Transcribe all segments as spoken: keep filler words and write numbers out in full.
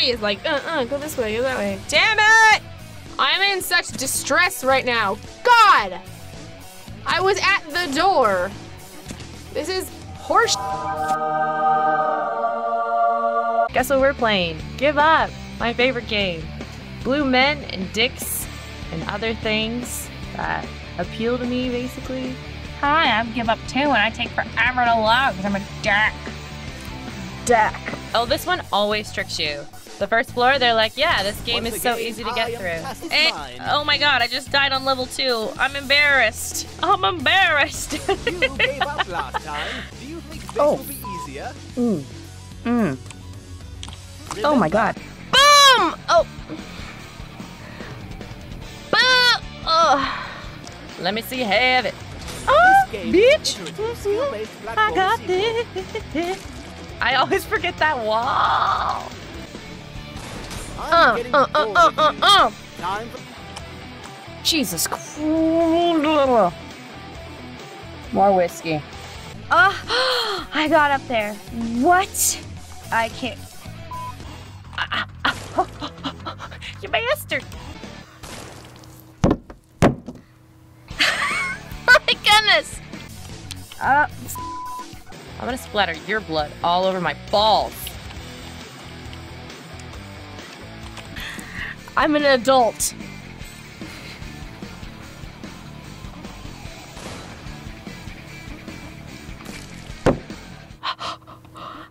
body is like, uh-uh, go this way, go that way. Damn it! I'm in such distress right now. God! I was at the door. This is horse. Guess what we're playing? Give Up! My favorite game. Blue men and dicks and other things that appeal to me, basically. Hi, I'm Give Up two and I take forever to love because I'm a dick. Deck. Oh, this one always tricks you. The first floor, they're like, yeah, this game Once is so game, easy to get through. Eh, oh my god, I just died on level two. I'm embarrassed. I'm embarrassed. You gave up last time. Do you think this oh. will be easier? Mm. Mm. Oh my god. Boom! Oh. Boom! Oh. Let me see, have it. Oh, bitch! I got this. I always forget that wall. Uh, uh, uh, uh, uh, uh. Jesus Christ. More whiskey. Oh, I got up there. What? I can't. You bastard. Oh my goodness. Uh. I'm gonna splatter your blood all over my balls. I'm an adult.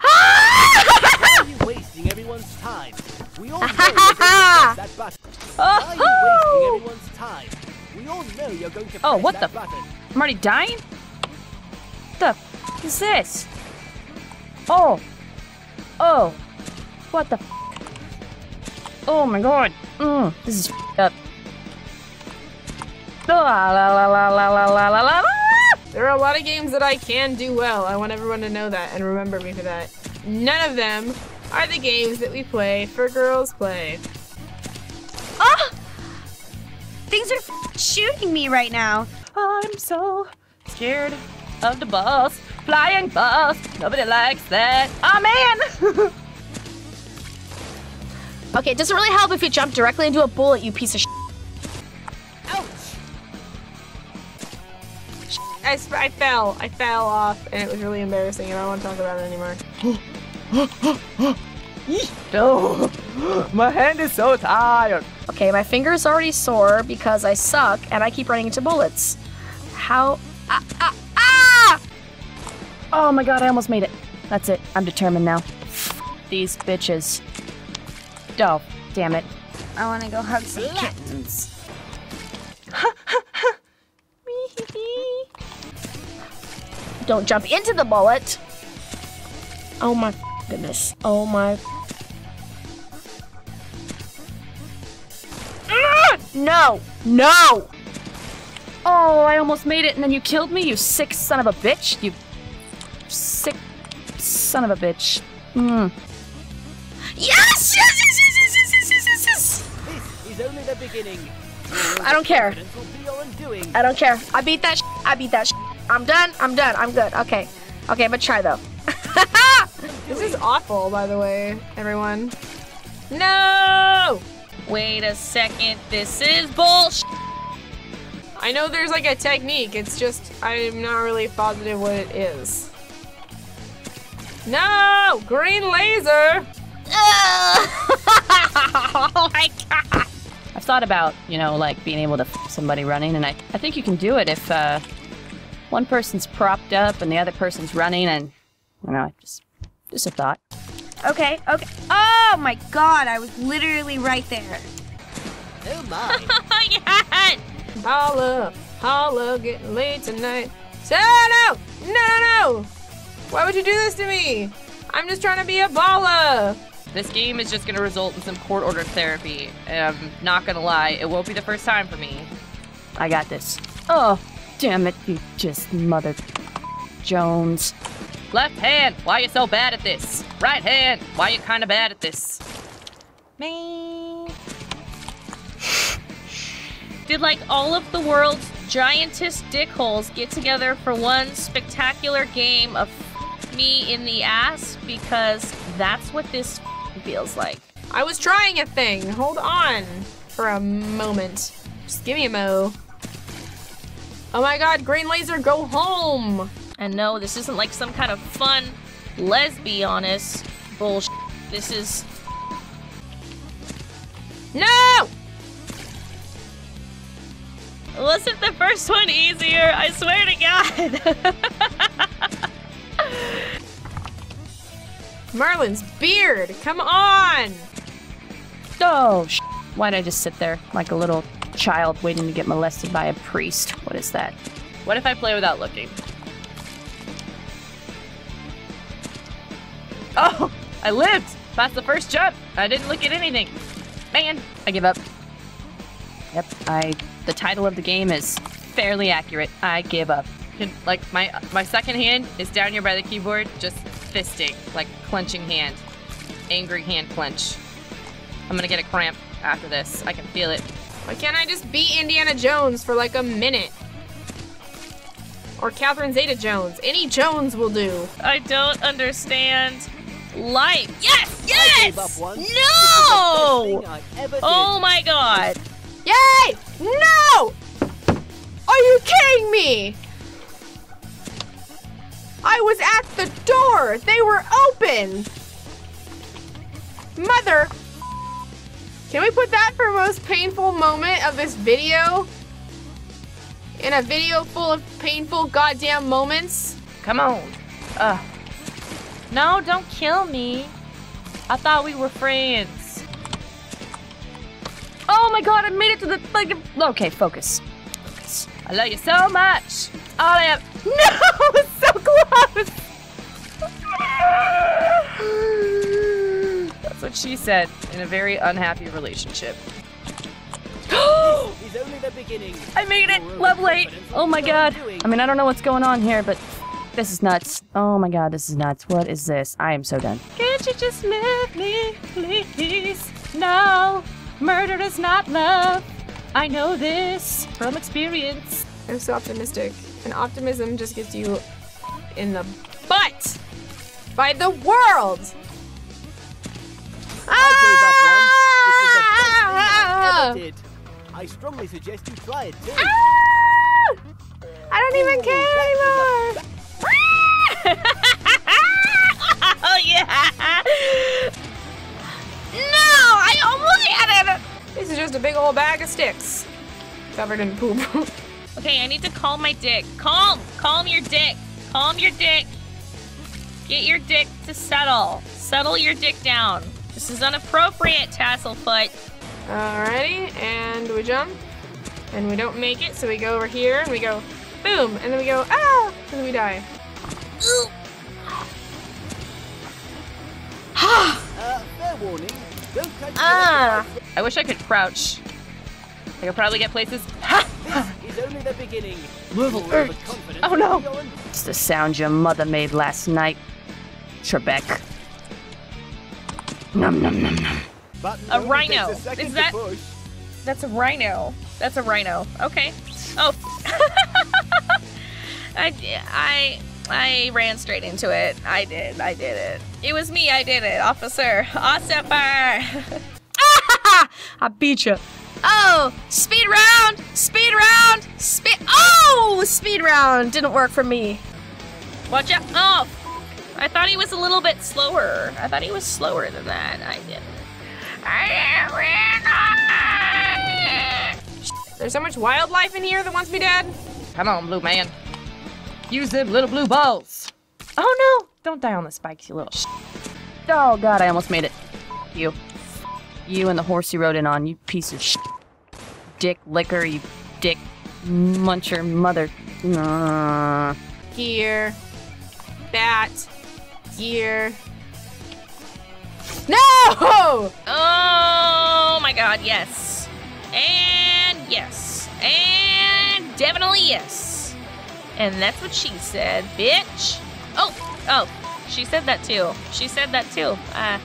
Why are you wasting everyone's time? We all know that button. Why are you wasting everyone's time? We all know you're going to press that button. Oh, what the? I'm already dying? What the? What is this? Oh! Oh! What the f? Oh my god! Mm, this is f***ed up. La la la la la la la la la! There are a lot of games that I can do well. I want everyone to know that and remember me for that. None of them are the games that we play for Girls Play. Oh! Things are f shooting me right now. I'm so scared of the balls. Flying balls, nobody likes that. Oh man! Okay, it doesn't really help if you jump directly into a bullet, you piece of sh**. Ouch! I, I fell, I fell off, and it was really embarrassing, and I don't want to talk about it anymore. No, my hand is so tired. Okay, my finger's already sore because I suck, and I keep running into bullets. How? Ah, ah. Oh my god, I almost made it. That's it. I'm determined now. F these bitches. Oh, damn it. I want to go hug some kittens. Don't jump into the bullet. Oh my goodness. Oh my. No! No! Oh, I almost made it and then you killed me, you sick son of a bitch. You sick son of a bitch. Mm. Yes! Yes! Yes! Yes! Yes! Yes! Yes! Yes! Yes! This is only the beginning. I don't care. I don't care. I beat that. Sh I beat that. Sh I'm done. I'm done. I'm good. Okay. Okay. I'm gonna try though. This is awful, by the way, everyone. No! Wait a second. This is bullshit. I know there's like a technique. It's just I'm not really positive what it is. No! Green laser! Oh my god! I've thought about, you know, like being able to f somebody running, and I, I think you can do it if uh, one person's propped up and the other person's running, and you know, just just a thought. Okay, okay. Oh my god! I was literally right there. Oh my! Oh yeah! Holla, holla, getting late tonight. So, no, no, no! Why would you do this to me? I'm just trying to be a baller. This game is just gonna result in some court-ordered therapy. And I'm not gonna lie, it won't be the first time for me. I got this. Oh, damn it, you just mother Jones. Left hand, why you so bad at this? Right hand, why you kinda bad at this? Me. Did like all of the world's giantest dickholes get together for one spectacular game of f me in the ass? Because that's what this f feels like. I was trying a thing. Hold on for a moment. Just give me a mo. Oh my god, green laser, go home! And no, this isn't like some kind of fun lesbianist bullshit. This is... No! Wasn't the first one easier? I swear to God! Merlin's beard! Come on! Oh, sh**. Why'd I just sit there like a little child waiting to get molested by a priest? What is that? What if I play without looking? Oh! I lived! That's the first jump! I didn't look at anything! Man! I give up. Yep, I... The title of the game is fairly accurate. I give up. Can, like, my my second hand is down here by the keyboard, just fisting, like clenching hand. Angry hand clench. I'm gonna get a cramp after this. I can feel it. Why can't I just be Indiana Jones for like a minute? Or Catherine Zeta Jones. Any Jones will do. I don't understand life. Yes! Yes! I gave up once. No! Oh my god. Yay! No! Are you kidding me? I was at the door! They were open! Mother! Can we put that for most painful moment of this video? In a video full of painful goddamn moments? Come on. Ugh. No, don't kill me. I thought we were friends. Oh my god, I made it to the fucking... Okay, focus. I love you so much. All I have... No! I was so close! That's what she said in a very unhappy relationship. He's only the beginning. I made it! Love late! Oh my god. I mean, I don't know what's going on here, but this is nuts. Oh my god, this is nuts. What is this? I am so done. Can't you just let me, please? No! Murder is not love. I know this from experience. I'm so optimistic. And optimism just gets you in the butt by the world. I gave up once. This is the best thing I ever did. I strongly suggest you try it too. Ah! I don't even care anymore. Oh yeah! No, I almost had it. This is just a big old bag of sticks covered in poop. Okay, I need to calm my dick. Calm! Calm your dick. Calm your dick. Get your dick to settle. Settle your dick down. This is inappropriate, Tasselfoot. Alrighty, and we jump. And we don't make it, so we go over here, and we go boom, and then we go, ah! And then we die. Ooh. uh, fair warning. Don't cut ah. I wish I could crouch. I could probably get places. Ha! Only the beginning. Oh no! It's the sound your mother made last night, Trebek. Nom nom nom nom. A rhino. Is that? That's a rhino. That's a rhino. Okay. Oh. I I I ran straight into it. I did. I did it. It was me. I did it, officer. Officer. Ah! I beat you. Oh, speed round, speed round, speed. Oh, speed round didn't work for me. Watch out! Oh, f I thought he was a little bit slower. I thought he was slower than that. I didn't. I didn't. There's so much wildlife in here that wants me dead. Come on, blue man. Use them little blue balls. Oh no! Don't die on the spikes, you little. Sh oh god, I almost made it. You. You and the horse you rode in on, you piece of sh**. Dick licker, you dick muncher mother. Nah. Gear. Bat. Gear. No! Oh my god, yes. And yes. And definitely yes. And that's what she said, bitch. Oh, oh, she said that too. She said that too. Uh.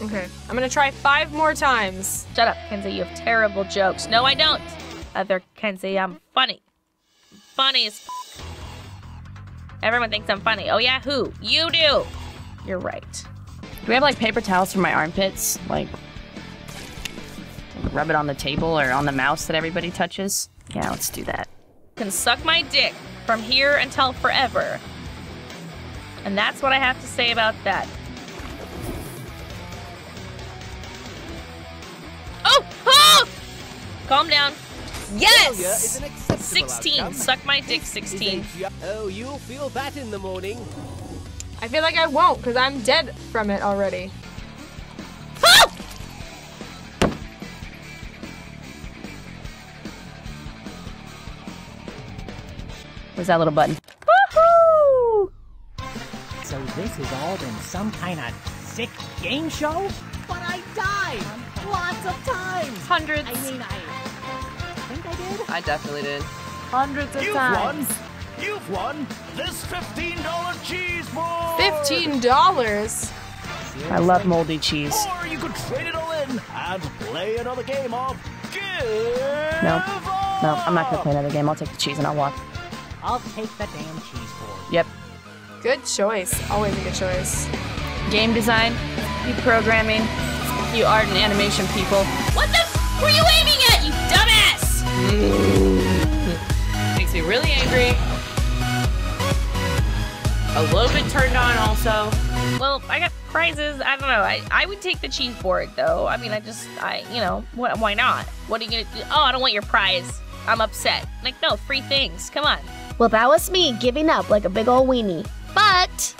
Okay, I'm gonna try five more times. Shut up, Kenzie, you have terrible jokes. No, I don't. Other Kenzie, I'm funny. Funny as f Everyone thinks I'm funny. Oh yeah, who? You do. You're right. Do we have like paper towels for my armpits? Like, rub it on the table or on the mouse that everybody touches? Yeah, let's do that. You can suck my dick from here until forever. And that's what I have to say about that. Oh! Oh! Calm down. Yes! sixteen. Outcome. Suck my dick, sixteen. Oh, you'll feel that in the morning. I feel like I won't, because I'm dead from it already. Oh! Where's that little button? Woohoo! So this has all been some kind of sick game show? But I died! Lots of times! Hundreds. I mean, I think I did? I definitely did. Hundreds of You've times. Won. You've won this fifteen dollar cheese board! fifteen dollars? I love moldy cheese. Or you could trade it all in and play another game of Give No, Up. No, I'm not going to play another game. I'll take the cheese and I'll walk. I'll take the damn cheese board. Yep. Good choice. Always a good choice. Game design, you programming, you art and animation people. What the f were you aiming at, you dumbass? Mm. Makes me really angry. A little bit turned on also. Well, I got prizes. I don't know. I, I would take the cheese board, though. I mean, I just, I, you know, wh why not? What are you going to do? Oh, I don't want your prize. I'm upset. Like, no, free things. Come on. Well, that was me giving up like a big old weenie. But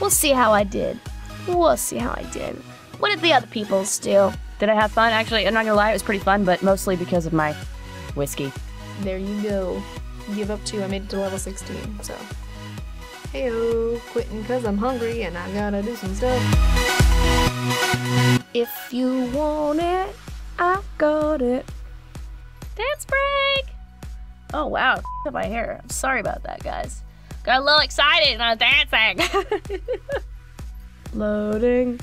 we'll see how I did. We'll see how I did. What did the other peoples do? Did I have fun? Actually, I'm not going to lie. It was pretty fun, but mostly because of my whiskey. There you go. Give Up two. I made it to level sixteen, so... Heyo, quitting cause I'm hungry and I gotta do some stuff. If you want it, I got it. Dance break! Oh wow, f*** up my hair. I'm sorry about that, guys. Got a little excited and I was dancing. Loading.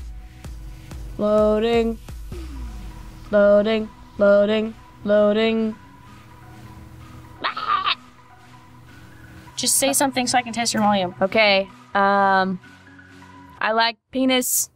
Loading. Loading. Loading. Loading. Just say something so I can test your volume. Okay. Um, I like penis.